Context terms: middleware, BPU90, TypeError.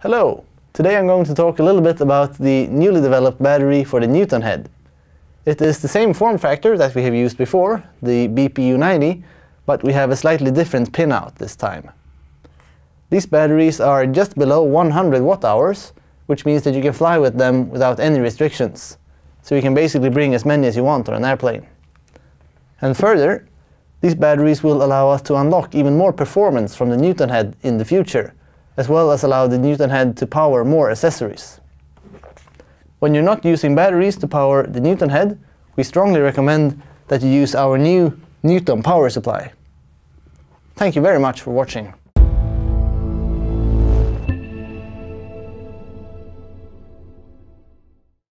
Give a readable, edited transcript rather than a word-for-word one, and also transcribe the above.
Hello! Today I'm going to talk a little bit about the newly developed battery for the Newton head. It is the same form factor that we have used before, the BPU90, but we have a slightly different pinout this time. These batteries are just below 100 watt-hours, which means that you can fly with them without any restrictions. So you can basically bring as many as you want on an airplane. And further, these batteries will allow us to unlock even more performance from the Newton head in the future, as well as allow the Newton head to power more accessories. When you're not using batteries to power the Newton head, we strongly recommend that you use our new Newton power supply. Thank you very much for watching.